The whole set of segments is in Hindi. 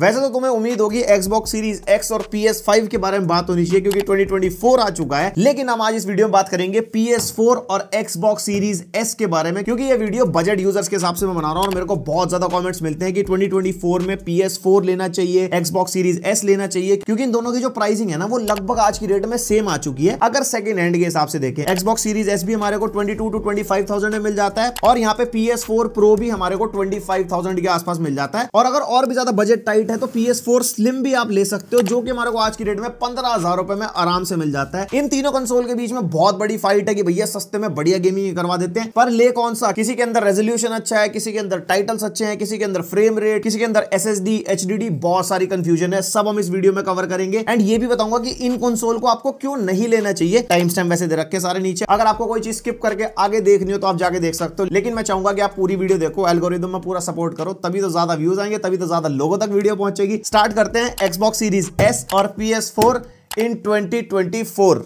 वैसे तो तुम्हें उम्मीद होगी Xbox Series X और PS5 के बारे में बात होनी चाहिए क्योंकि 2024 आ चुका है, लेकिन हम आज इस वीडियो में बात करेंगे PS4 और Xbox Series S के बारे में क्योंकि ये वीडियो बजट यूजर्स के हिसाब से मैं बना रहा हूं और मेरे को बहुत ज्यादा कमेंट्स मिलते हैं कि 2024 में PS4 लेना चाहिए, Xbox Series S लेना चाहिए क्योंकि इन दोनों की जो प्राइसिंग है ना वो लगभग आज की डेट में सेम आ चुकी है। अगर सेकेंड हैंड के हिसाब से देखें Xbox Series S भी हमारे को 22 to 25,000 में मिल जाता है और यहाँ पे PS4 Pro भी हमारे को 25,000 के आसपास मिल जाता है। और भी ज्यादा बजट टाइट है तो PS4 Slim भी आप ले सकते हो जो कि हमारे को आज की डेट में 15,000 रुपए में आराम से मिल जाता है। इन तीनों कंसोल के बीच में बहुत बड़ी फाइट है कि भैया सस्ते में बढ़िया गेमिंग करवा देते हैं, पर ले कौन सा? किसी के अंदर रेजोल्यूशन अच्छा है, किसी के अंदर टाइटल्स अच्छे हैं, किसी के अंदर फ्रेम रेट, किसी के अंदर SSD, HDD, बहुत सारी कंफ्यूजन है। सब हम इस वीडियो में कवर करेंगे एंड ये भी बताऊंगा कि इन कंसोल को आपको क्यों नहीं लेना चाहिए। टाइम स्टैम्प वैसे दे रखे सारे नीचे, अगर आपको कोई चीज स्किप करके आगे देखनी हो तो आप जाके देख सकते हो, लेकिन मैं चाहूंगा कि आप पूरी वीडियो देखो, एल्गोरिथम में पूरा सपोर्ट करो, तभी तो ज्यादा व्यूज आएंगे, तभी तो ज्यादा लोगों तक वीडियो पहुंचेगी। स्टार्ट करते हैं Xbox Series S और PS4 in 2024।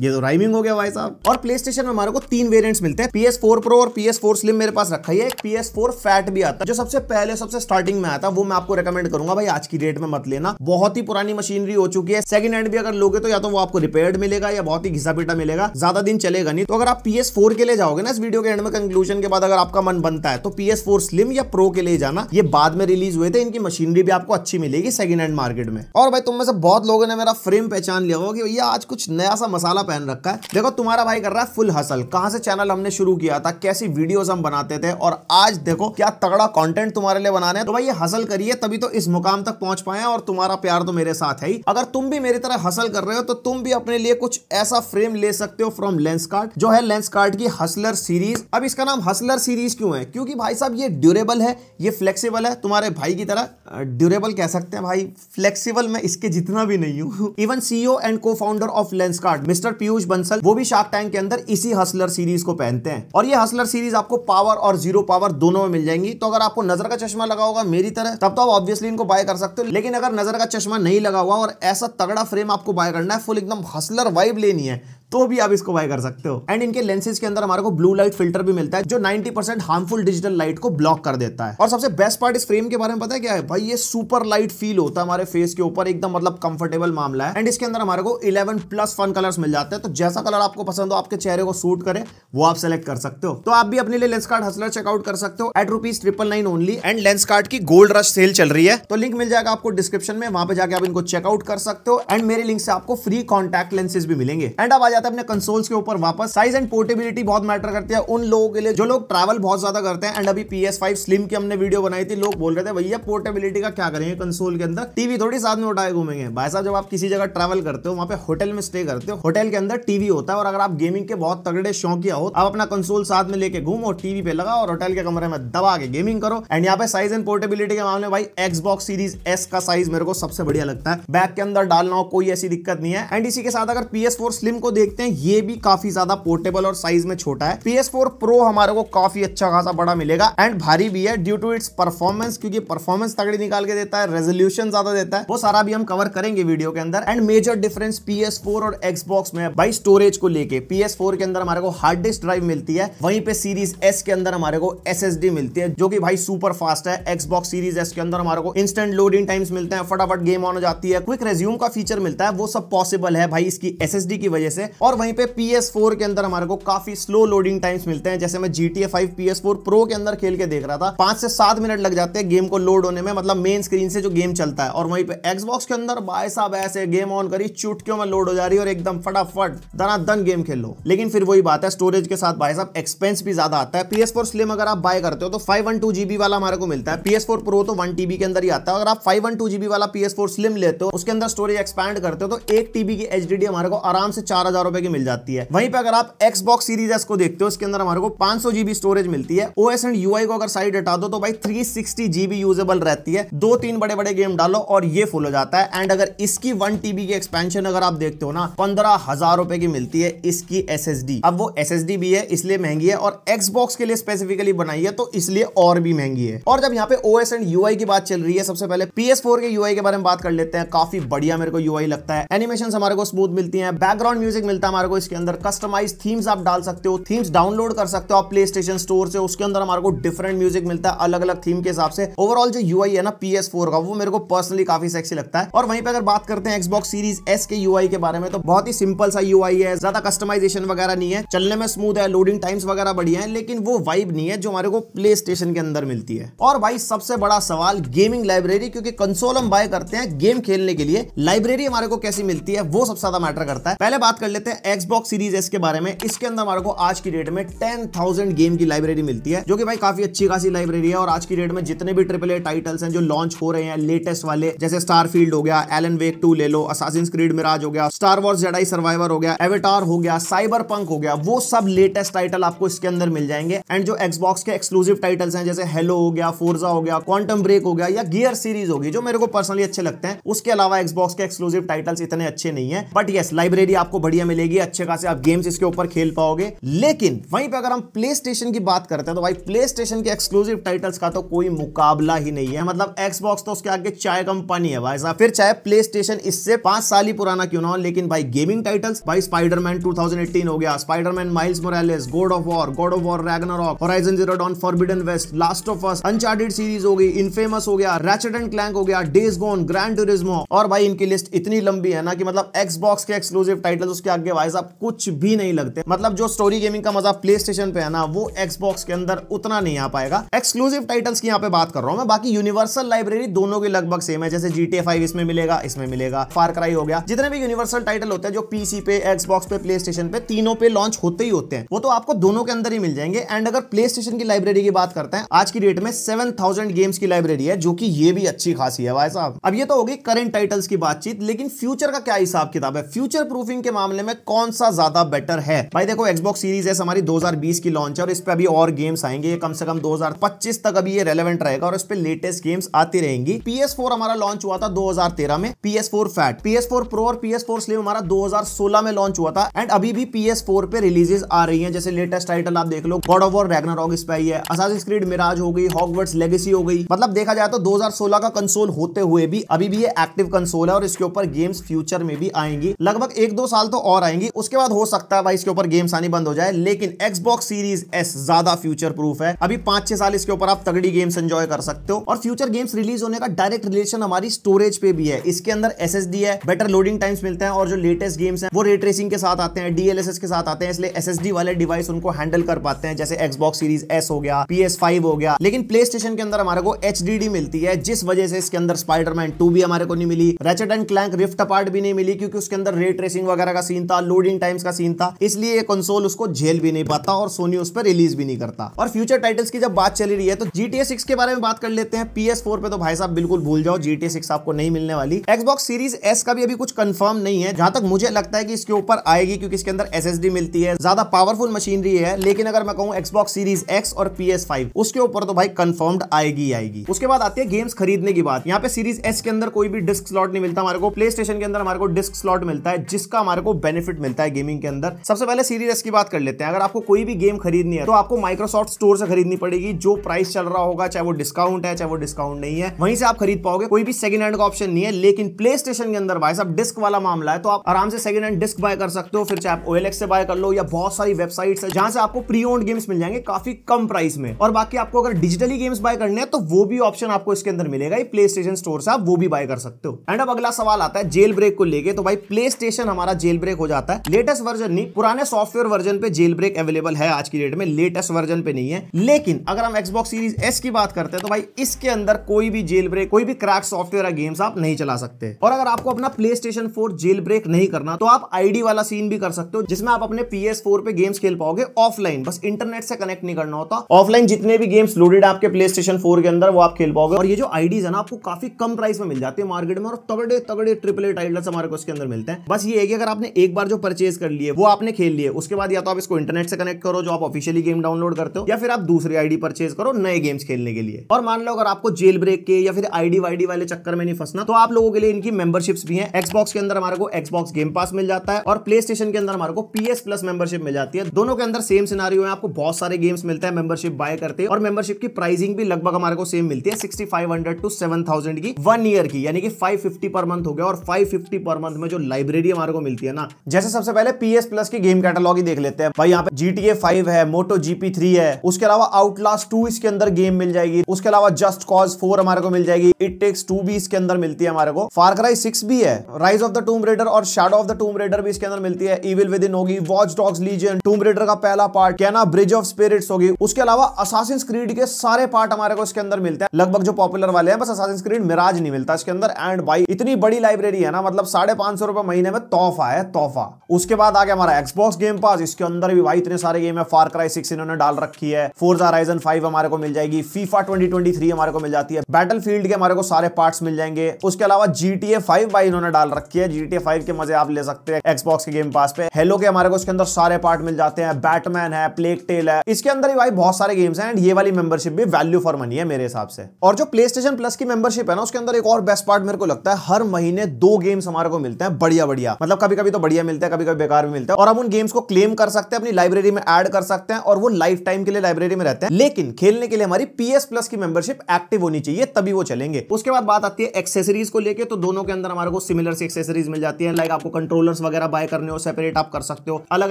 ये तो राइमिंग हो गया भाई साहब। और PlayStation में हमारे को तीन वेरिएंट्स मिलते हैं, PS4 Pro और PS4 Slim मेरे पास रखा ही है, PS4 Fat भी आता है जो सबसे पहले सबसे स्टार्टिंग में आता है, वो मैं आपको रेकमेंड करूंगा भाई आज की डेट में मत लेना, बहुत ही पुरानी मशीनरी हो चुकी है। सेकंड हैंड भी अगर लोगे तो या तो वो आपको रिपेयर्ड मिलेगा या बहुत ही घिसा पीटा मिलेगा, ज्यादा दिन चलेगा नहीं। तो अगर आप PS4 के लिए जाओगे ना इस वीडियो के एंड में कंक्लूजन के बाद अगर आपका मन बनता है तो PS4 Slim या Pro के लिए जाना, ये बाद में रिलीज हुए थे, इनकी मशीनरी भी आपको अच्छी मिलेगी सेकंड हैंड मार्केट में। और भाई तुम में से बहुत लोगों ने मेरा फ्रेम पहचान लिया होगा कि भैया आज कुछ नया सा मसाला पहन रखा है। देखो तुम्हारा भाई कर रहा है फुल हसल, कहां से चैनल हमने शुरू किया था, कैसी वीडियोस हम बनाते थे और आज देखो क्या तगड़ा कंटेंट तुम्हारे लिए बनाने है। तो भाई ये हसल करिए तभी तो इस मुकाम तक पहुंच पाए और तुम्हारा प्यार तो मेरे साथ है ही। अगर तुम भी मेरी तरह हसल कर रहे हो तो तुम भी अपने लिए कुछ ऐसा फ्रेम ले सकते हो फ्रॉम लेंसकार्ट, जो है लेंसकार्ट की हसलर सीरीज। अब इसका नाम हसलर सीरीज क्यों है? क्योंकि भाई साहब ये ड्यूरेबल है, ये फ्लेक्सिबल है, तुम्हारे भाई की तरह ड्यूरेबल कह सकते हैं भाई, फ्लेक्सिबल मैं इसके जितना भी नहीं हूँ। Even CEO and co founder of Lenskart mister Piyush Bansal वो भी शार्क टैंक के अंदर इसी हसलर सीरीज को पहनते हैं। और ये हसलर सीरीज आपको पावर और जीरो पावर दोनों में मिल जाएंगी, तो अगर आपको नजर का चश्मा लगा होगा मेरी तरह तब तो आप ऑब्वियसली इनको बाय कर सकते हो, लेकिन अगर नजर का चश्मा नहीं लगा हुआ और ऐसा तगड़ा फ्रेम आपको बाय करना है, फुल एकदम हसलर वाइब लेनी है, तो भी आप इसको बाय कर सकते हो। एंड इनके लेंसेज के अंदर हमारे को ब्लू लाइट फिल्टर भी मिलता है जो 90% हार्मफुल डिजिटल लाइट को ब्लॉक कर देता है। और सबसे बेस्ट पार्ट इस फ्रेम के बारे में पता है क्या है भाई? ये सुपर लाइट फील होता है हमारे फेस के ऊपर, एकदम मतलब कंफर्टेबल मामला है। एंड इसके अंदर हमारे को 11+ फन कलर्स मिल जाते हैं, तो जैसा कलर आपको पसंद हो, आपके चेहरे को सूट करे, वो आप सेलेक्ट कर सकते हो। तो आप भी अपने लिए लेंसकार्ट हसलर चेकआउट कर सकते हो एट ₹999 ओनली। एंड लेंसकार्ट की गोल्ड रश सेल चल रही है, तो लिंक मिल जाएगा आपको डिस्क्रिप्शन में, वहां पर जाकर आप इनको चेकआउट कर सकते हो। एंड मेरे लिंक से आपको फ्री कॉन्टैक्ट लेंसेज भी मिलेंगे। एंड आप जाता है अपने कंसोल्स के ऊपर वापस। साइज एंड पोर्टेबिलिटी बहुत मैटर करती है उन लोगों के लिए जो लोग ट्रैवल बहुत ज्यादा करते हैं। एंड अभी PS5 स्लिम की हमने वीडियो बनाई थी, लोग बोल रहे थे भैया पोर्टेबिलिटी का क्या करेंगे कंसोल के अंदर, टीवी थोड़ी साथ में उठाए घूमेंगे। भाई साहब जब आप किसी जगह ट्रैवल करते हो, वहां पे होटल में स्टे करते हो, होटल के अंदर टीवी होता है, और अगर आप गेमिंग के बहुत तगड़े शौकिया हो आप अपना कंसोल साथ में लेके घूमो, टीवी पे लगा और होटल के कमरे में दबा के गेमिंग करो। एंड यहाँ पे साइज एंड पोर्टेबिलिटी के मामले में भाई Xbox सीरीज S का साइज मेरे को सबसे बढ़िया लगता है, बैग के अंदर डालना हो कोई ऐसी दिक्कत नहीं है। एंड इसी के साथ अगर PS4 स्लिम को देखते हैं, ये भी काफी ज्यादा पोर्टेबल और साइज में छोटा है। PS4 Pro हमारे को काफी अच्छा खासा बड़ा मिलेगा एंड भारी भी है ड्यू टू इट्स परफॉर्मेंस, क्योंकि परफॉर्मेंस तगड़ी निकाल के देता है, रेजोल्यूशन ज्यादा देता है, वो सारा भी हम कवर करेंगे वीडियो के अंदर। एंड मेजर डिफरेंस PS4 और Xbox में है भाई स्टोरेज को लेके। PS4 के अंदर हमारे को हार्ड डिस्क ड्राइव मिलती है, वहीं पे सीरीज S के अंदर हमारे को SSD मिलती है जो कि भाई सुपर फास्ट है। Xbox सीरीज S के अंदर हमारे को इंस्टेंट लोडिंग टाइम्स मिलते हैं, फटाफट गेम ऑन हो जाती है, क्विक रेज्यूम का फीचर मिलता है, वो सब पॉसिबल है भाई इसकी SSD की वजह से। और वहीं पे PS4 के अंदर हमारे को काफी स्लो लोडिंग टाइम्स मिलते हैं, जैसे मैं GTA 5 PS4 Pro के अंदर खेल के देख रहा था, 5 से 7 मिनट लग जाते हैं गेम को लोड होने में, मतलब मेन स्क्रीन से जो गेम चलता है। और वहीं पे Xbox के अंदर भाई साहब ऐसे गेम ऑन करी, चुटकियों में लोड हो जा रही है और एकदम फटाफट दनादन गेम खेल लो। लेकिन फिर वही बात है, स्टोरेज के साथ भाई साहब एक्सपेंस भी ज्यादा आता है। PS4 स्लिम अगर आप बाय करते हो तो 512GB वाला हमारे को मिलता है, PS4 Pro तो 1TB के अंदर ही आता है। अगर आप 512GB वाला PS4 स्लिम लेते हो, उसके अंदर स्टोरेज एक्सपैंड करते हो तो 1TB की HDD हमारे को आराम से 4,000 रुपए की मिल जाती है। वहीं पे अगर आप Xbox Series S को देखते हो, इसके अंदर हमारे को 500GB स्टोरेज मिलती है। OS एंड UI को अगर साइड हटा दो तो भाई 360GB यूजेबल रहती है, 2-3 बड़े-बड़े गेम डालो और ये फुल हो जाता है। एंड अगर इसकी 1TB की एक्सपेंशन अगर आप देखते हो ना, 15,000 रुपए की मिलती है इसकी SSD। अब वो SSD भी है इसलिए महंगी है, और Xbox के लिए स्पेसिफिकली बनाई है तो इसलिए और भी महंगी है। और जब यहाँ पे OS एंड UI की बात चल रही है, सबसे पहले PS4 के UI के बारे में बात कर लेते हैं। काफी बढ़िया मेरे को UI लगता है, एनिमेशन हमारे को स्मूथ मिलती है, बैकग्राउंड म्यूजिक मिलता है हमारे को, इसके अंदर कस्टमाइज थीम्स आप डाल सकते हो, थीम्स डाउनलोड कर सकते हो आप प्ले स्टेशन स्टोर से, उसके अंदर हमारे को डिफरेंट म्यूजिक मिलता है अलग अलग थीम के हिसाब से। ओवरऑल जो यूआई है ना PS4 का, वो मेरे को पर्सनली काफी सेक्सी लगता है। और वहीं पे अगर बात करते हैं Xbox Series S के यूआई के बारे में, तो बहुत ही सिंपल सा यूआई है, ज्यादा कस्टमाइजेशन वगैरह नहीं है, चलने में स्मूथ है, लोडिंग टाइम्स वगैरह बढ़िया है, लेकिन वो वाइब नहीं है जो हमारे को प्ले स्टेशन के अंदर मिलती है। और भाई सबसे बड़ा सवाल गेमिंग लाइब्रेरी, क्योंकि कंसोल हम बाय करते हैं गेम खेलने के लिए, लाइब्रेरी हमारे को कैसी मिलती है वो सबसे ज्यादा मैटर करता है। पहले बात कर लेते हैं Xbox Series S के बारे में। इसके अंदर हमारे को आज की डेट में 10,000 गेम की लाइब्रेरी मिलती है, जो कि भाई काफी अच्छी खासी लाइब्रेरी है। और आज की डेट में जितने भी AAA टाइटल्स हैं जो लॉन्च हो रहे हैं लेटेस्ट वाले, जैसे स्टारफील्ड हो गया, एलन वेक 2 ले लो, असासिन्स क्रीड मिराज हो गया, स्टार वॉर्स जेडाई सर्वाइवर हो गया, एवेटार हो गया, साइबरपंक हो गया, वो सब लेटेस्ट टाइटल आपको इसके अंदर मिल जाएंगे। एंड जो एक्सबॉक्स के एक्सक्लूसिव टाइटल्स हैं जैसे हेलो हो गया, फोर्जा हो गया, क्वांटम ब्रेक हो गया, या गियर सीरीज होगी जो मेरे को पर्सनली अच्छे लगते हैं, उसके अलावा एक्सबॉक्स के एक्सक्लूसिव टाइटल्स इतने अच्छे नहीं है। बट यस, लाइब्रेरी आपको बढ़िया मिलेगी, अच्छे खासे आप गेम्स इसके ऊपर खेल पाओगे। लेकिन वहीं पर अगर हम प्ले स्टेशन की बात करते हैं, तो भाई प्ले स्टेशन के एक्सक्लूसिव टाइटल्स का तो कोई मुकाबला ही नहीं है। मतलब एक्सबॉक्स तो उसके आगे चाय कंपनी है भाई साहब, फिर चाहे प्ले स्टेशन इससे 5 साल ही पुराना क्यों ना हो। लेकिन भाई गेमिंग टाइटल्स, भाई स्पाइडरमैन 2018 हो गया, Spiderman Miles Morales, God of War Ragnarok, Horizon Zero Dawn, Forbidden West, Last of Us, Uncharted series हो गई, इनफेमस हो गया, रैचेट एंड क्लैंक हो गया, डेज गॉन, ग्रैंड टूरिज्मो। और भाई इनकी लिस्ट इतनी लंबी है ना कि मतलब एक्सबॉक्स के एक्सक्लूसिव टाइटल्स उसके आगे भाई साहब कुछ भी नहीं लगते। मतलब जो स्टोरी गेमिंग का मजा प्ले स्टेशन पे है ना, वो एक्सबॉक्स के अंदर उतना नहीं आ पाएगा। एक्सक्लूसिव टाइटल्स की यहाँ पे बात कर रहा हूँ मैं, बाकी यूनिवर्सल लाइब्रेरी दोनों के लगभग सेम है, जैसे GTA 5 इसमें मिलेगा, इसमें मिलेगा, फार क्राई हो गया, जितने भी यूनिवर्सल टाइटल होते हैं जो पीसी पे, एक्सबॉक्स पे, प्ले स्टेशन पे, तीनों पे लॉन्च होते ही होते हैं, वो तो आपको दोनों के अंदर ही मिल जाएंगे। एंड अगर प्ले स्टेशन की लाइब्रेरी की बात करते हैं, आज की डेट में 7,000 गेम्स की लाइब्रेरी है, जो कि ये भी अच्छी खासी है भाई साहब। अब ये तो होगी करंट टाइटल्स की बातचीत, लेकिन फ्यूचर का क्या हिसाब किताब है, फ्यूचर प्रूफिंग के मामले में कौन सा ज्यादा बेटर है? भाई देखो एक्सबॉक्स सीरीज एस हमारी 2020 की लॉन्च है, और इस पे अभी और गेम्स आएंगे, कम से कम 2025 तक अभी ये रेलेवेंट रहेगा और इस पे लेटेस्ट गेम्स आती रहेंगी। PS4 हमारा लॉन्च हुआ था 2013 में, PS4 फैट, PS4 प्रो और PS4 स्लिम हमारा 2016 में लॉन्च हुआ था। एंड अभी भी PS4 पे रिलीजेस आ रही हैं, जैसे लेटेस्ट टाइटल आप देख लो, गॉड ऑफ वॉर रैग्नारॉक इस पे आई है, असासिन्स क्रीड मिराज हो गई, हॉगवर्ट्स लेगेसी हो गई। मतलब देखा जाए तो 2016 का कंसोल होते हुए भी अभी भी ये एक्टिव कंसोल है, और इसके ऊपर गेम्स फ्यूचर में भी आएंगी, लगभग 1-2 साल तो और आएंगी, उसके बाद हो सकता है भाई इसके ऊपर गेम्स आनी बंद हो जाए। लेकिन एक्सबॉक्स सीरीज एस ज्यादा फ्यूचर प्रूफ है, अभी 5-6 साल इसके ऊपर आप तगड़ी गेम्स एंजॉय कर सकते हो। और फ्यूचर गेम्स रिलीज होने का डायरेक्ट रिलेशन हमारी स्टोरेज पे भी है, इसके अंदर SSD है, बेटर लोडिंग टाइम्स मिलते हैं, और जो लेटेस्ट गेम्स हैं वो रे ट्रेसिंग के साथ आते हैं, DLSS के साथ आते हैं, इसलिए SSD वाले डिवाइस उनको हैंडल कर पाते हैं, जैसे Xbox Series S हो गया, PS5 हो गया। लेकिन PlayStation के अंदर हमारे को HDD मिलती है, जिस वजह से इसके अंदर स्पाइडरमैन 2 भी हमारे को नहीं मिली, Ratchet and Clank Rift Apart भी नहीं मिली, क्योंकि उसके अंदर रे ट्रेसिंग वगैरह का सीन था, लोडिंग टाइम्स का सीन था, इसलिए ये कंसोल उसको झेल भी नहीं पाता और सोनी उस पर रिलीज भी नहीं करता। और फ्यूचर टाइटल्स की जब बात चली रही है, तो GTA 6 के बारे में बात कर लेते हैं। PS4 पे तो भाई साहब बिल्कुल भूल जाओ, GTA 6 आपको नहीं मिलने वाली। Xbox Series S का भी अभी कुछ कंफर्म नहीं है, जहां तक मुझे लगता है कि इसके ऊपर आएगी, क्योंकि इसके अंदर SSD मिलती है, ज्यादा पावरफुल मशीनरी है। लेकिन अगर मैं कहूं Xbox Series X और PS5 उसके ऊपर तो भाई कंफर्म्ड आएगी आएगी। उसके बाद आती है गेम्स खरीदने की बात। यहाँ पे सीरीज S के अंदर कोई भी डिस्क स्लॉट नहीं मिलता हमारे को, प्ले स्टेशन के अंदर हमारे को डिस्क स्लॉट मिलता है, जिसका हमारे को बेनिफिट मिलता है गेमिंग के अंदर। सबसे पहले सीरीज S की बात कर लेते हैं। अगर आपको कोई भी गेम खरीदनी है तो आपको माइक्रोसॉफ्ट स्टोर से खरीदनी पड़ेगी, जो प्राइस चल रहा होगा, चाहे वो डिस्काउंट है चाहे वो डिस्काउंट नहीं है, वहीं से आप खरीद पाओगे, कोई भी सेकंड हैंड का ऑप्शन नहीं है। लेकिन प्ले स्टेशन के अंदर भाई साहब डिस्क वाला मामला है, तो आप आराम से सेकंड हैंड डिस्क बाय कर सकते हो, फिर चाहे आप OLX से बाय कर लो, या बहुत सारी वेबसाइट्स है जहां से आपको प्री ओन्ड गेम्स मिल जाएंगे काफी कम प्राइस में। और बाकी आपको अगर डिजिटली गेम्स बाय करने हैं तो वो भी ऑप्शन आपको इसके अंदर मिलेगा, प्ले स्टेशन स्टोर से आप वो भी बाय कर सकते हो। एंड अब अगला सवाल आता है जेल ब्रेक को लेके। तो भाई प्ले स्टेशन हमारा जेल ब्रेक हो जाता है, लेटेस्ट वर्जन नहीं, पुराने सॉफ्टवेयर वर्जन पे जेल ब्रेक अवेलेबल है आज की डेट में, लेटेस्ट वर्जन पे नहीं है। लेकिन अगर हम Xbox Series S की बात करते हैं तो भाई इसके अंदर कोई भी जेल ब्रेक, कोई भी क्रैक सॉफ्टवेयर गेम्स आप नहीं चला सकते। और अगर आपको अपना PlayStation 4 जेल ब्रेक नहीं करना तो आप आईडी वाला सीन भी कर सकते हो, जिसमें आप अपने PS4 पे गेम्स खेल पाओगे ऑफलाइन, बस इंटरनेट से कनेक्ट नहीं करना होता। ऑफलाइन जितने भी गेम्स लोडेड आपके PlayStation 4 के अंदर वो आप खेल पाओगे। और ये जो आईडीज है ना आपको काफी कम प्राइस में मिल जाती है मार्केट में, और तगड़े तगड़े AAA टाइटल्स हमारे को इसके अंदर मिलते हैं। बस ये है कि अगर आपने एक बार जो परचेज कर लिए वो आपने खेल लिए, उसके बाद या तो आप इसको इंटरनेट से कनेक्ट करो जो आप ऑफिशियली गेम डाउनलोड करते हो, या फिर आप दूसरी आईडी परचेज करो नए गेम्स खेलने के लिए। और मान लो अगर आपको जेल ब्रेक के या फिर आईडी वाईडी वाले चक्कर में नहीं फंसना, तो आप लोगों के लिए इनकी मेंबरशिप्स भी हैं। Xbox के अंदर हमारे को Xbox Game Pass मिल जाता है, और PlayStation के अंदर हमारे को PS Plus मेंबरशिप मिल जाती है। दोनों के अंदर सेम सिनेरियो है, आपको बहुत सारे गेम्स मिलते हैं मेंबरशिप बाय करते हैं, और मेंबरशिप की प्राइसिंग भी लगभग हमारे को सेम मिलती है, 6500 to 7000 की 1 ईयर की, यानी कि 550 पर मंथ हो गया। और 550 पर मंथ में जो लाइब्रेरी हमारे को मिलती है ना, जैसे सबसे पहले PS Plus की गेम कैटलॉग ही देख लेते हैं भाई। यहाँ पे GTA 5 है, Moto GP 3 है, उसके अलावा Outlast 2 इसके अंदर गेम मिल जाएगी, उसके अलावा Just Cause 4 हमारे को मिल जाएगी, It Takes Two भी इसके अंदर मिलती है हमारे को, Far Cry 6 भी है, Rise of the Tomb Raider और Shadow of the Tomb Raider भी इसके अंदर मिलती है, Evil Within होगी, Watch Dogs Legion, Tomb Raider का पहला पार्ट, क्या ना Bridge of Spirits होगी, उसके अलावा Assassin's Creed के सारे पार्ट हमारे को इसके अंदर मिलते हैं, लगभग जो पॉपुलर वाले हैं, बस Assassin's Creed Mirage नहीं मिलता इसके अंदर। एंड भाई इतनी बड़ी लाइब्रेरी है ना, मतलब ₹550 महीने में तोहफा है, तोहफा। उसके बाद आ गया हमारा Xbox Game Pass, इसके अंदर भी भाई इतने सारे गेम है, Far Cry 6 इन्होंने डाल रखी है, Forza Horizon 5 हमारे को मिल जाएगी, FIFA 2023 हमारे को मिल जाती है, Battlefield के हमारे को सारे पार्ट्स मिल जाएंगे, उसके अलावा GTA 5 भाई इन्होंने डाल रखी है, GTA 5 के मजे आप ले सकते हैं Xbox के गेम पास पे, Halo के हमारे को इसके अंदर सारे पार्ट मिल जाते हैं, बैटमैन है, प्लेग टेल है, इसके अंदर भी भाई बहुत सारे गेम्स हैं। एंड ये वाली मेंबरशिप भी वैल्यू फॉर मनी है मेरे हिसाब से। और जो PlayStation Plus की मेंबरशिप है ना, उसके अंदर एक और बेस्ट पार्ट मेरे को लगता है, हर महीने 2 गेम्स हमारे को मिलते हैं बढ़िया बढ़िया, मतलब कभी कभी तो बढ़िया मिलता है, कभी कभी बेकार भी मिलता है, और हम उन गेम्स को क्लेम कर सकते हैं, अपनी लाइब्रेरी में ऐड कर सकते हैं और वो लाइफ टाइम के लिए लाइब्रेरी में रहते हैं, लेकिन खेलने के लिए हमारी PS Plus की मेंबरशिप एक्टिव होनी चाहिए तभी वो चलेंगे। उसके बाद बात आती है एक्सेसरीज को लेके, तो दोनों के अंदर हमारे को सिमिलर सी एक्सेसरीज मिल जाती है, लाइक आपको कंट्रोलर्स वगैरह बाय करने हो सेपरेट आप कर सकते हो, अलग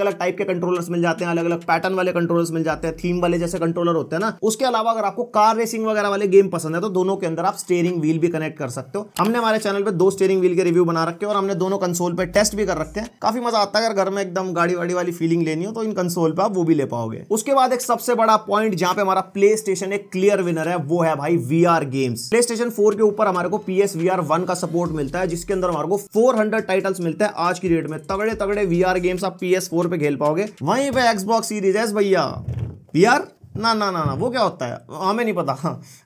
अलग टाइप के कंट्रोलर्स मिल जाते हैं, अलग अलग पैटर्न वाले कंट्रोलर्स मिल जाते हैं, थीम वाले जैसे कंट्रोलर होते हैं ना। उसके अलावा अगर आपको कार रेसिंग वगैरह वाले गेम पसंद है तो दोनों के अंदर आप स्टीयरिंग व्हील भी कनेक्ट कर सकते हो। हमने हमारे चैनल पर 2 स्टीयरिंग व्हील के रिव्यू बना रखे हैं और हमने दोनों कंसोल पर टेस्ट भी कर रखते हैं, काफी मजा आता है। अगर घर में एकदम गाड़ी वाड़ी वाली फीलिंग लेनी हो तो इन कंसोल पर आप वो भी ले पाओगे। उसके बाद एक सबसे बड़ा पॉइंट जहां पे हमारा PlayStation एक क्लियर विनर है, वो है भाई VR गेम्स। PlayStation 4 के ऊपर हमारे को PSVR 1 का सपोर्ट मिलता है, जिसके अंदर हमारे को 400 टाइटल्स मिलते हैं आज की डेट में। तगड़े तगड़े VR गेम्स आप PS4 पे खेल पाओगे। वहीं पे Xbox Series X भैया VR ना ना ना ना वो क्या होता है हमें नहीं पता,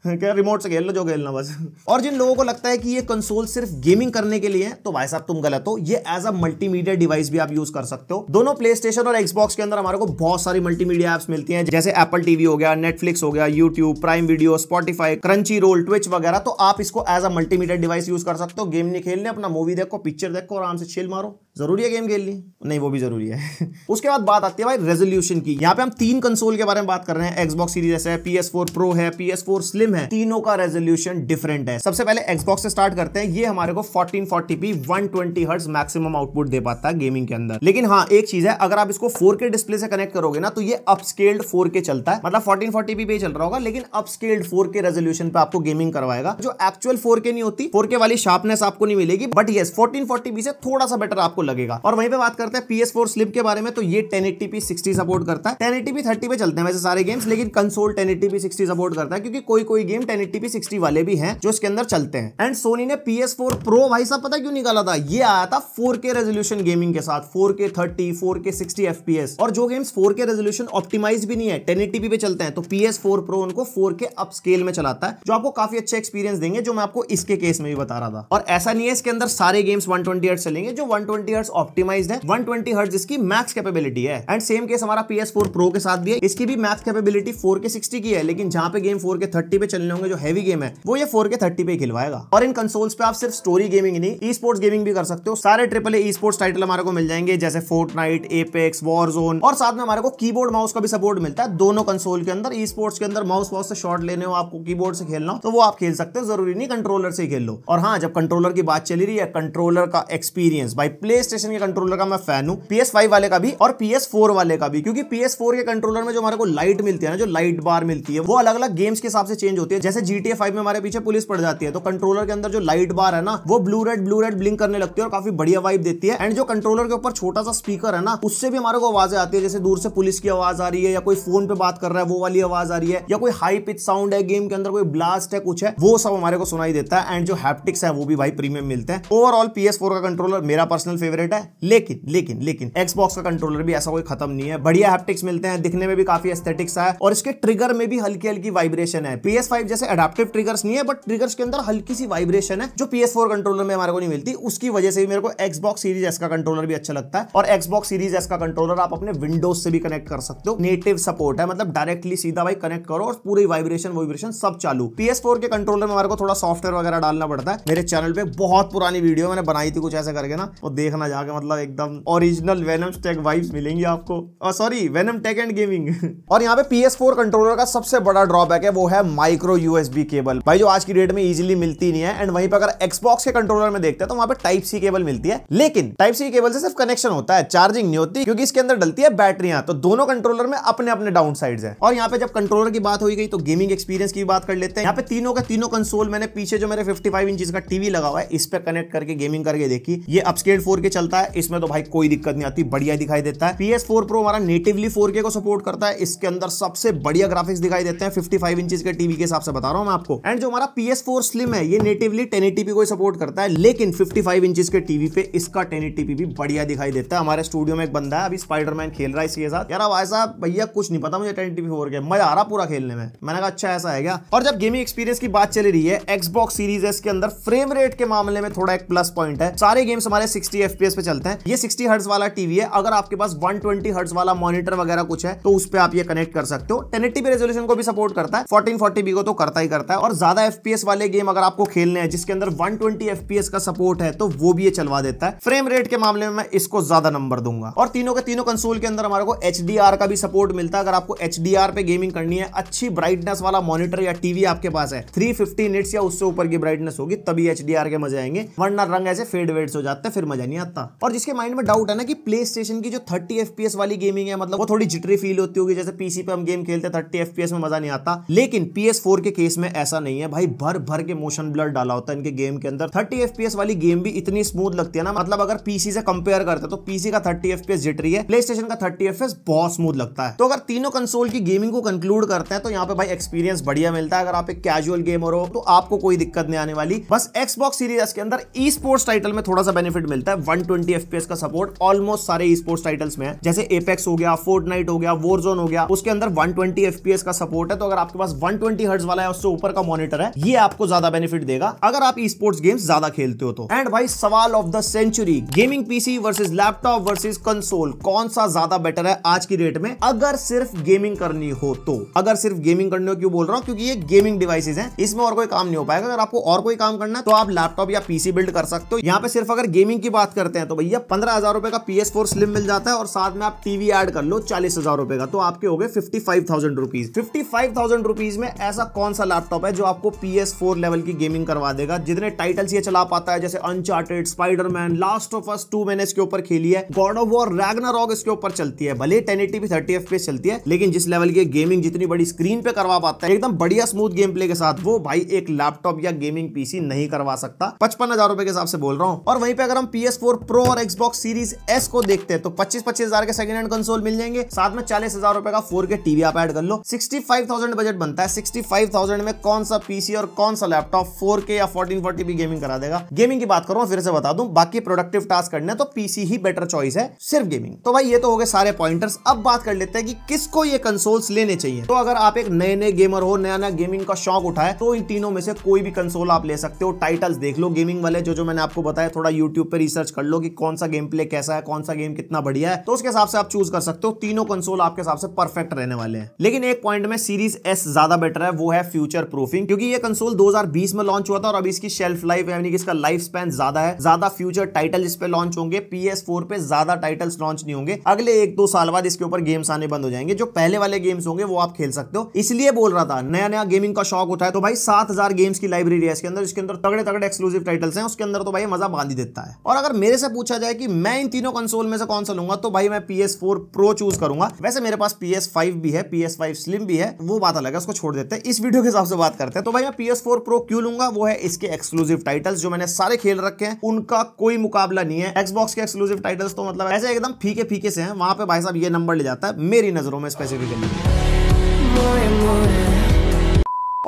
क्या रिमोट से खेल लो जो खेलना बस। और जिन लोगों को लगता है कि ये कंसोल सिर्फ गेमिंग करने के लिए है तो भाई साहब तुम गलत हो, ये एज अ मल्टीमीडिया डिवाइस भी आप यूज कर सकते हो। दोनों PlayStation और Xbox के अंदर हमारे को बहुत सारी मल्टीमीडिया एप्स मिलती हैं, जैसे Apple TV हो गया, Netflix हो गया, YouTube, Prime Video, Spotify, Crunchyroll, Twitch वगैरह। तो आप इसको as a multimedia device use कर सकते हो। गेम नहीं खेलने, अपना मूवी देखो, पिक्चर देखो, आराम से चिल मारो। जरूरी है गेम खेलनी? नहीं, वो भी जरूरी है। उसके बाद बात आती है भाई रेजोल्यूशन की। यहाँ पे हम 3 कंसोल के बारे में बात कर रहे हैं, Xbox Series X है, PS4 Pro है, PS4 Slim है। तीनों का रेजोल्यूशन डिफरेंट है। सबसे पहले Xbox से स्टार्ट करते हैं। ये हमारे को 1440p 120 हर्ट्ज मैक्सिमम आउटपुट दे पाता है गेमिंग के अंदर। लेकिन हाँ, एक चीज है, अगर आप इसको 4K डिस्प्ले से कनेक्ट करोगे ना तो ये अपस्केल्ड 4K चलता है, मतलब 1440p पे चल रहा होगा, लेकिन अपस्केल्ड 4K रेजोल्यूशन पे आपको गेमिंग करवाएगा। जो एक्चुअल 4K नहीं होती, 4K वाली शार्पनेस आपको नहीं मिलेगी, बट यस 1440p से थोड़ा सा बेटर आपको लगेगा। और वहीं पे बात करते हैं PS4 Slim के बारे में, तो ये 1080p 60 सपोर्ट करता है। 1080p 30 पे चलते हैं वैसे सारे गेम्स, लेकिन कंसोल 1080p 60 सपोर्ट करता है, क्योंकि कोई कोई गेम 1080p 60 वाले भी हैं जो इसके अंदर चलते हैं। एंड सोनी ने PS4 Pro भाई साहब पता क्यों निकाला था? ये आया था 4K रेजोल्यूशन गेमिंग के साथ, 4K 30, 4K 60 FPS, और जो गेम्स 4K रेजोल्यूशन ऑप्टिमाइज भी नहीं है, 1080p पे चलते हैं, तो PS4 Pro उनको 4K अपस्केल में चलाता है, जो आपको काफी अच्छे एक्सपीरियंस देंगे, जो मैं आपको इसके केस में भी बता रहा था। और ऐसा नहीं है इसके अंदर सारे गेम्स 120 हर्ट्ज चलेंगे, जो 120 हर्ट्ज ऑप्टिमाइज्ड है, 120 हर्ट्ज इसकी मैक्स कैपेबिलिटी है। एंड सेम केस हमारा PS4 Pro के साथ भी है, इसकी भी मैक्स कैपेबिलिटी 4K 60 की है, लेकिन जहां पे गेम 4K 30 पे चलने होंगे, जो हैवी गेम है, वो ये 4K 30 पे खिलवाएगा। और इन कंसोल्स पे आप सिर्फ स्टोरी गेमिंग नहीं, ई-स्पोर्ट्स गेमिंग भी कर सकते हो। सारे ट्रिपल ए ई-स्पोर्ट्स टाइटल हमारे को मिल जाएंगे, जैसे फोर्टनाइट, एपेक्स, वॉरजोन, और साथ में हमारे को कीबोर्ड माउस का भी सपोर्ट मिलता है दोनों कंसोल के अंदर। ई-स्पोर्ट्स के अंदर माउस से शॉट लेने हो आपको, कीबोर्ड से खेलना हो, तो वो आप खेल सकते हो, जरूरी नहीं कंट्रोलर से खेल लो। और हाँ, जब कंट्रोलर की बात चली रही है, कंट्रोलर का एक्सपीरियंस भाई, PlayStation के कंट्रोलर का मैं फैन हूं, PS5 वाले का भी और PS4 वाले का भी, क्योंकि PS4 के कंट्रोलर में जो हमारे को लाइट मिलती है ना, जो लाइट बार मिलती है, वो अलग अलग गेम्स के हिसाब से चेंज होती है। जैसे GTA 5 में हमारे पीछे पुलिस पड़ जाती है, तो कंट्रोलर के अंदर जो लाइट बार है ना, वो ब्लू रेड ब्लिंक करने लगती है और काफी बढ़िया वाइब देती है। एंड जो कंट्रोलर के ऊपर छोटा सा स्पीकर है ना, उससे भी हमारे को आवाजें आती है, जैसे दूर से पुलिस की आवाज आ रही है, या कोई फोन पे बात कर रहा है वो वाली आवाज आ रही है, या कोई हाई पिच साउंड है गेम के अंदर, कोई ब्लास्ट है, कुछ है, वो सब हमारे को सुनाई देता है। एंड जो हैप्टिक्स है वो भी भाई प्रीमियम मिलते हैं। ओवरऑल PS4 का कंट्रोलर मेरा पर्सनल फेवरेट है, लेकिन लेकिन लेकिन Xbox का कंट्रोलर भी ऐसा कोई खत्म नहीं है, बढ़िया हैप्टिक्स मिलते हैं, दिखने में भी काफी एस्थेटिक्स है, और इसके ट्रिगर में भी हल्की हल्की वाइब्रेशन है। PS5 जैसे एडाप्टिव ट्रिगर्स नहीं है, बट ट्रिगर्स के अंदर हल्की सी वाइब्रेशन है, जो PS4 कंट्रोलर में हमारे को नहीं मिलती। उसकी वजह से भी मेरे को Xbox Series X का कंट्रोलर भी अच्छा लगता है। और Xbox Series X का कंट्रोलर आप अपने विंडोज से भी कनेक्ट कर सकते हो, नेटिव सपोर्ट है, मतलब डायरेक्टली सीधा भाई कनेक्ट करो और पूरी वाइब्रेशन वाइब्रेशन सब चालू। PS4 के कंट्रोलर में हमारे को थोड़ा सॉफ्टवेयर वगैरह डालना पड़ता है। मेरे चैनल पे बहुत पुरानी वीडियो मैंने बनाई थी कुछ ऐसा करके ना, वो देखना करना जाकर मतलब एकदम ओरिजिनल वेनम टेक वाइब्स मिलेंगी आपको। और sorry Venom take and gaming. और यहाँ पे PS4 कंट्रोलर का सबसे बड़ा ड्रॉबैक है वो है माइक्रो USB केबल, भाई जो आज की डेट में इजीली मिलती नहीं है। एंड वहीं पर अगर Xbox के कंट्रोलर में देखते हैं तो वहाँ पे टाइप सी केबल मिलती है, लेकिन टाइप सी केबल से सिर्फ कनेक्शन होता है, चार्जिंग नहीं होती क्योंकि इसके अंदर डलती है बैटरियां। तो दोनों कंट्रोलर में अपने अपने डाउन साइड्स हैं। और यहाँ पे जब कंट्रोलर की बात हो गई तो गेमिंग एक्सपीरियंस की बात कर लेते हैं। यहाँ पे तीनों का तीनों कंसोल मैंने पीछे जो मेरे 55 इंच का टीवी लगा हुआ है इस पर कनेक्ट करके गेमिंग करके देखी। ये अपस्केल 4K चलता है, इसमें तो भाई कोई दिक्कत नहीं आती, बढ़िया दिखाई देता है। PS4 Pro हमारा नेटिवली 4K को सपोर्ट करता है, इसके अंदर सबसे बढ़िया ग्राफिक्स दिखाई देते हैं 55 इंच के टीवी के हिसाब से बता रहा हूँ मैं आपको। एंड जो हमारा PS4 Slim है ये नेटिवली 1080p को सपोर्ट करता है, लेकिन 55 इंच के टीवी पे इसका 1080p भी बढ़िया दिखाई देता है। हमारे स्टूडियो में एक बंदा है अभी स्पाइडरमैन खेल रहा है इसके साथ, यार भाई साहब भैया कुछ नहीं पता मुझे 1080p 4K, मजा आ रहा पूरा खेलने में। मैंने कहा अच्छा ऐसा है क्या। और जब गेमिंग एक्सपीरियंस की बात चली रही है, Xbox Series S के अंदर फ्रेम रेट के मामले में थोड़ा एक प्लस पॉइंट है, सारे गेम्स हमारे 60 FPS पे चलते हैं। ये 60 हर्ट्ज वाला टीवी है, अगर आपके पास 120 हर्ट्ज वाला मॉनिटर वगैरह कुछ है तो उस पे आप ये कनेक्ट कर सकते हो। 1080p रेजोल्यूशन को भी सपोर्ट करता है, 1440p को तो करता ही करता है। और ज्यादा FPS वाले गेम अगर आपको खेलने हैं जिसके अंदर 120 FPS का सपोर्ट है तो वो भी ये चलवा देता है। फ्रेम रेट के मामले में मैं इसको ज्यादा नंबर दूंगा। और तीनों के तीनों कंसोल के अंदर हमारे को HDR का भी सपोर्ट मिलता है। अगर आपको HDR पे गेमिंग करनी है, अच्छी ब्राइटनेस वाला मॉनिटर या टीवी आपके पास है, 350 निट्स या उससे ऊपर की ब्राइटनेस होगी तभी HDR के मजे आएंगे, वरना रंग ऐसे फेड वेड्स हो जाते हैं फिर मजा नहीं आता। और जिसके माइंड में डाउट है ना कि PlayStation की जो 30 FPS वाली गेमिंग है मतलब वो थोड़ी जिटरी फील होती होगी, जैसे पीसी पे हम गेम खेलते हैं 30 FPS में मजा नहीं आता, लेकिन PS4 के केस में ऐसा नहीं है भाई, भर भर के मोशन ब्लर डाला होता है इनके गेम के अंदर। 30 FPS वाली गेम भी इतनी स्मूथ लगती है ना, मतलब अगर पीसी से कंपेयर करते हैं तो पीसी का 30 FPS जिटरी है, PlayStation का 30 FPS बहुत स्मूथ लगता है। तो अगर तीनों कंसोल की गेमिंग को कंक्लूड करते हैं तो यहाँ पे भाई एक्सपीरियंस बढ़िया मिलता है। अगर आप एक कैजुअल गेमर हो तो आपको कोई दिक्कत नहीं आने वाली, बस Xbox Series S के अंदर ई स्पोर्ट्स टाइटल में थोड़ा सा बेनिफिट मिलता है। 120 FPS का सपोर्ट ऑलमोस्ट सारे ई स्पोर्ट्स टाइटल्स में है, जैसे Apex हो गया, Fortnite हो गया, Warzone हो गया, उसके अंदर 120 FPS का सपोर्ट है। तो अगर आपके पास 120 हर्ट्ज वाला है उससे ऊपर का मॉनिटर है ये आपको ज्यादा बेनिफिट देगा अगर आप ई स्पोर्ट्स गेम्स ज्यादा खेलते हो तो। एंड भाई सवाल of the century, gaming PC versus laptop versus console कौन सा ज्यादा बेटर है आज की डेट में अगर सिर्फ गेमिंग करनी हो तो। अगर सिर्फ गेमिंग करनी हो क्यों बोल रहा हूँ, क्योंकि ये गेमिंग डिवाइसेज हैं, इसमें और कोई काम नहीं हो पाएगा। अगर आपको और कोई काम करना है तो आप लैपटॉप या पीसी बिल्ड कर सकते हो। यहाँ पे सिर्फ अगर गेमिंग की बात करते हैं तो भैया 15,000 रुपए का PS4 Slim मिल जाता है और साथ में आप टीवी ऐड कर लो 40,000 रुपए का, तो आपके हो गए 55,000 रुपीज। 55,000 रुपीज में ऐसा कौन सा लैपटॉप है जो आपको PS4 लेवल की गेमिंग करवा देगा। जितने टाइटल्स ये चला पाता है जैसे Uncharted, Spiderman, Last of Us 2 मैंने इसके ऊपर खेली है, गॉड ऑफ वॉर, रैग्नारोक इसके ऊपर चलती है, भले 1080p 30 FPS चलती है, लेकिन जिस लेवल की गेमिंग जितनी बड़ी स्क्रीन पे करवा पाता है एकदम बढ़िया स्मूथ गेम प्ले के साथ, वो भाई एक लैपटॉप या गेमिंग पीसी नहीं करवा सकता। 55,000 रुपए के हिसाब से बोल रहा हूँ। और वहीं पे अगर हम PS4 Pro और Xbox Series S को देखते हैं तो 25,000 के सेकंड हैंड कंसोल मिल जाएंगे, साथ में 40,000 रुपए का 4K टीवी आप ऐड कर लो, 65,000 बजट बनता है। 65,000 में कौन सा पीसी और कौन सा लैपटॉप 4K या 1440p गेमिंग करा देगा। गेमिंग की बात करूँ फिर से बता दूं, बाकी प्रोडक्टिव टास्क करने तो पीसी ही बेटर चॉइस है सिर्फ गेमिंग। तो भाई ये तो हो गए सारे पॉइंटर्स। अब बात कर लेते हैं कि किसको ये कंसोल्स लेने चाहिए। तो अगर आप एक नए नए गेमर हो, नया नया गेमिंग का शौक उठाए तो इन तीनों में से कोई भी कंसोल आप ले सकते हो। टाइटल्स देख लो गेमिंग वाले जो जो मैंने आपको बताया, थोड़ा YouTube पे रिसर्च कर लो कि कौन सा गेम प्ले कैसा है, कौन सा गेम कितना बढ़िया है, तो उसके हिसाब से आप चूज कर सकते हो। तीनों कंसोल आपके हिसाब से परफेक्ट रहने वाले हैं, लेकिन एक पॉइंट में सीरीज S ज्यादा बेटर है, वो है फ्यूचर प्रूफिंग, क्योंकि ये कंसोल 2020 में लॉन्च हुआ था और अभी इसकी शेल्फ लाइफ यानी कि इसका लाइफ स्पैन ज्यादा है, ज्यादा फ्यूचर टाइटल इस पे लॉन्च होंगे। PS4 पे ज्यादा टाइटल्स लॉन्च नहीं होंगे, अगले 1-2 साल बाद इसके ऊपर गेम्स आने बंद हो जाएंगे, जो पहले वाले गेम्स होंगे वो आप खेल सकते हो। इसलिए बोल रहा था नया नया गेमिंग का शौक उठाए तो भाई 7,000 गेम्स की लाइब्रेरी है इसके अंदर, इसके अंदर तगड़े तगड़े एक्सक्लूसिव टाइटल्स हैं, उसके अंदर तो भाई मजा बांध ही देता है। और अगर मेरे से पूछा जाए कि मैं इन तीनों कंसोल में से कौन सा लूंगा तो भाई मैं PS4 Pro चूज करूंगा। वैसे मेरे पास PS5 भी है, PS5 Slim भी है, वो बात अलग है, उसको छोड़ देते हैं, इस वीडियो के हिसाब से बात करते हैं। तो भाई मैं PS4 Pro क्यों लूंगा, वो है इसके एक्सक्लूसिव टाइटल्स जो मैंने सारे खेल रखे हैं, उनका कोई मुकाबला नहीं है। Xbox के एक्सक्लूसिव टाइटल्स तो मतलब ऐसे एकदम फीके फीके से हैं, वहां पे भाई साहब ये नंबर ले जाता है मेरी नजरों में स्पेसिफिकली।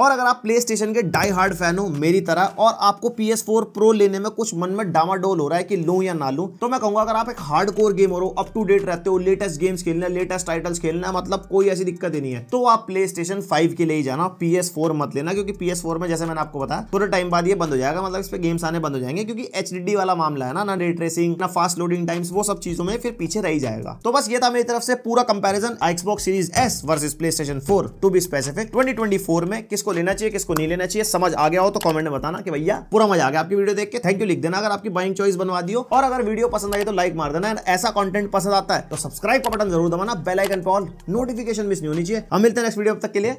और अगर आप PlayStation के डाई हार्ड फैन हो मेरी तरह और आपको PS4 Pro लेने में कुछ मन में डामाडोल हो रहा है कि लूं या ना लूं, तो मैं कहूंगा अगर आप एक हार्डकोर गेमर हो, अप टू डेट रहते हो, लेटेस्ट गेम्स खेलना, लेटेस्ट टाइटल्स खेलना, मतलब कोई ऐसी दिक्कत ही नहीं है, तो आप PlayStation 5 के लिए ही जाना, PS4 मत लेना, क्योंकि PS4 में जैसे मैंने आपको बताया थोड़े टाइम बाद ये बंद हो जाएगा, मतलब इस पर गेम्स आने बंद हो जाएंगे, क्योंकि HDD वाला मामला है ना रे ट्रेसिंग, ना फास्ट लोडिंग टाइम्स, वो सब चीजों में फिर पीछे रह जाएगा। तो बस ये था मेरी तरफ से पूरा comparison Xbox Series S versus PlayStation 4। To be specific 2024 में किस किसको लेना चाहिए किसको नहीं लेना चाहिए, समझ आ गया हो तो कमेंट में बताना कि भैया पूरा मजा आ गया आपकी वीडियो देख के, थैंक यू लिख देना अगर आपकी बाइंग चॉइस बनवा दियो। और अगर वीडियो पसंद आई तो लाइक मार देना, ऐसा कंटेंट पसंद आता है तो सब्सक्राइब का बटन जरूर दबाना, बेल आइकन पर ऑल नोटिफिकेशन मिस नहीं होनी चाहिए। हम मिलते हैं नेक्स्ट वीडियो, तब तक के लिए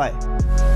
बाय।